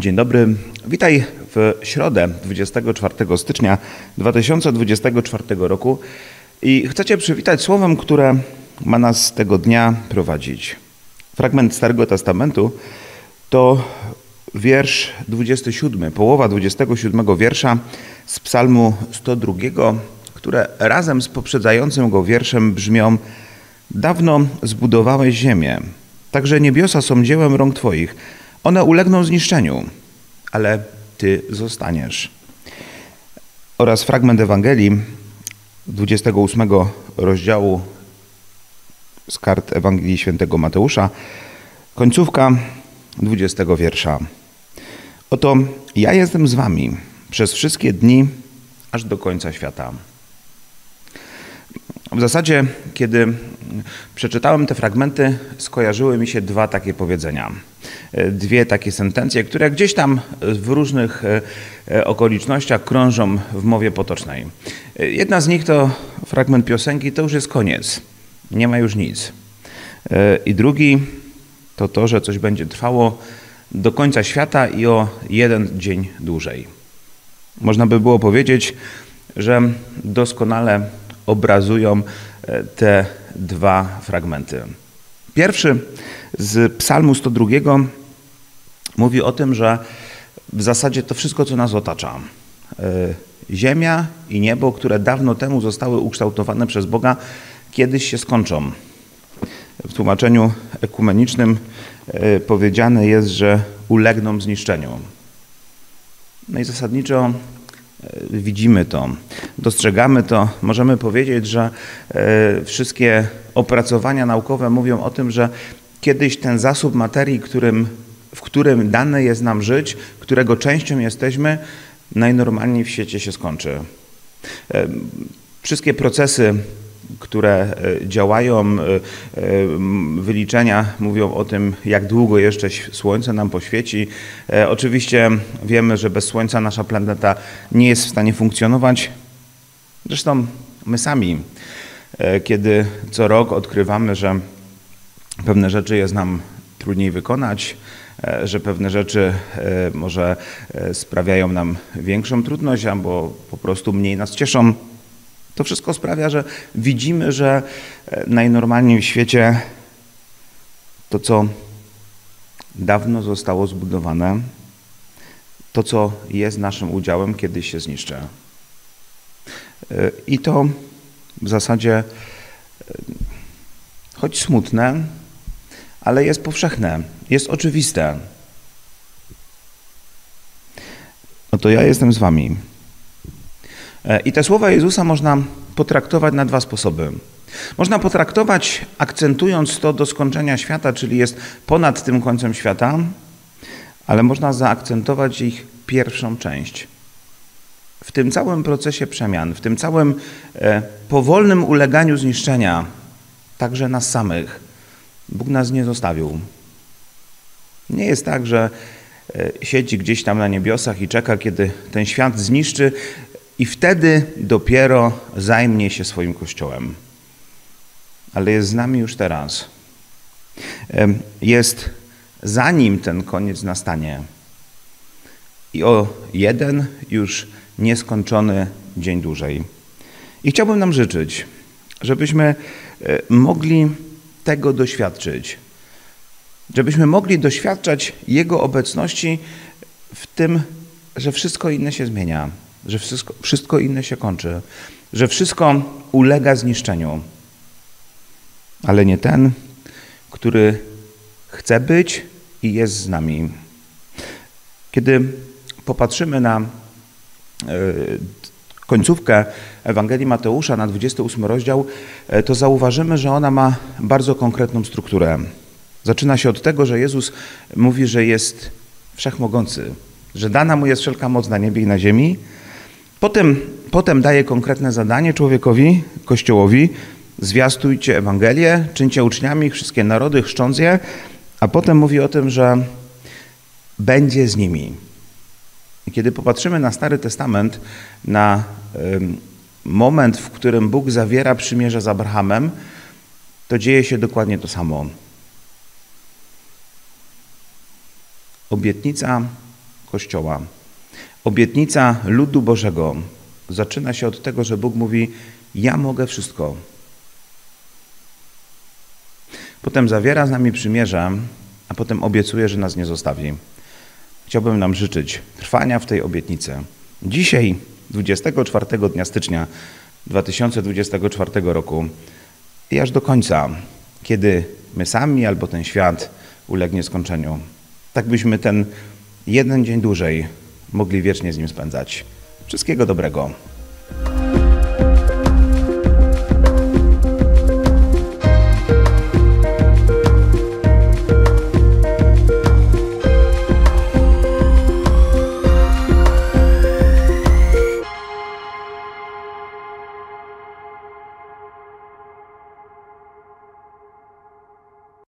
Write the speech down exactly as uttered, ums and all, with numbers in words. Dzień dobry. Witaj w środę dwudziestego czwartego stycznia dwa tysiące dwudziestego czwartego roku i chcę Cię przywitać słowem, które ma nas tego dnia prowadzić. Fragment Starego Testamentu to wiersz dwudziesty siódmy, połowa dwudziestego siódmego wiersza z Psalmu sto drugiego, które razem z poprzedzającym go wierszem brzmią: Dawno zbudowałeś ziemię, także niebiosa są dziełem rąk Twoich. One ulegną zniszczeniu, ale Ty zostaniesz. Oraz fragment Ewangelii dwudziestego ósmego rozdziału z kart Ewangelii Świętego Mateusza, końcówka dwudziestego wiersza. Oto ja jestem z wami przez wszystkie dni, aż do końca świata. W zasadzie, kiedy przeczytałem te fragmenty, skojarzyły mi się dwa takie powiedzenia. Dwie takie sentencje, które gdzieś tam w różnych okolicznościach krążą w mowie potocznej. Jedna z nich to fragment piosenki: to już jest koniec, nie ma już nic. I drugi to to, że coś będzie trwało do końca świata i o jeden dzień dłużej. Można by było powiedzieć, że doskonale obrazują te dwa fragmenty. Pierwszy z Psalmu sto drugiego mówi o tym, że w zasadzie to wszystko, co nas otacza, ziemia i niebo, które dawno temu zostały ukształtowane przez Boga, kiedyś się skończą. W tłumaczeniu ekumenicznym powiedziane jest, że ulegną zniszczeniu. No i zasadniczo widzimy to, dostrzegamy to. Możemy powiedzieć, że wszystkie opracowania naukowe mówią o tym, że kiedyś ten zasób materii, którym, w którym dane jest nam żyć, którego częścią jesteśmy, najnormalniej w świecie się skończy. Wszystkie procesy, które działają, wyliczenia mówią o tym, jak długo jeszcze Słońce nam poświeci. Oczywiście wiemy, że bez Słońca nasza planeta nie jest w stanie funkcjonować. Zresztą my sami, kiedy co rok odkrywamy, że pewne rzeczy jest nam trudniej wykonać, że pewne rzeczy może sprawiają nam większą trudność albo po prostu mniej nas cieszą, to wszystko sprawia, że widzimy, że najnormalniej w świecie to, co dawno zostało zbudowane, to, co jest naszym udziałem, kiedyś się zniszczy. I to w zasadzie, choć smutne, ale jest powszechne, jest oczywiste. No to ja jestem z wami. I te słowa Jezusa można potraktować na dwa sposoby. Można potraktować, akcentując to do skończenia świata, czyli jest ponad tym końcem świata, ale można zaakcentować ich pierwszą część. W tym całym procesie przemian, w tym całym powolnym uleganiu zniszczenia, także nas samych, Bóg nas nie zostawił. Nie jest tak, że siedzi gdzieś tam na niebiosach i czeka, kiedy ten świat zniszczy, i wtedy dopiero zajmie się swoim Kościołem. Ale jest z nami już teraz. Jest zanim ten koniec nastanie. I o jeden już nieskończony dzień dłużej. I chciałbym nam życzyć, żebyśmy mogli tego doświadczyć. Żebyśmy mogli doświadczać Jego obecności w tym, że wszystko inne się zmienia. Że wszystko, wszystko inne się kończy, że wszystko ulega zniszczeniu. Ale nie ten, który chce być i jest z nami. Kiedy popatrzymy na y, końcówkę Ewangelii Mateusza, na dwudziesty ósmy rozdział, to zauważymy, że ona ma bardzo konkretną strukturę. Zaczyna się od tego, że Jezus mówi, że jest wszechmogący, że dana mu jest wszelka moc na niebie i na ziemi. Potem, potem daje konkretne zadanie człowiekowi, Kościołowi: zwiastujcie Ewangelię, czyńcie uczniami wszystkie narody, chrzcząc je, a potem mówi o tym, że będzie z nimi. I kiedy popatrzymy na Stary Testament, na moment, w którym Bóg zawiera przymierze z Abrahamem, to dzieje się dokładnie to samo. Obietnica Kościoła. Obietnica ludu Bożego zaczyna się od tego, że Bóg mówi: ja mogę wszystko. Potem zawiera z nami przymierze, a potem obiecuje, że nas nie zostawi. Chciałbym nam życzyć trwania w tej obietnicy. Dzisiaj, dwudziestego czwartego dnia stycznia dwa tysiące dwudziestego czwartego roku i aż do końca, kiedy my sami albo ten świat ulegnie skończeniu. Tak byśmy ten jeden dzień dłużej mogli wiecznie z nim spędzać. Wszystkiego dobrego.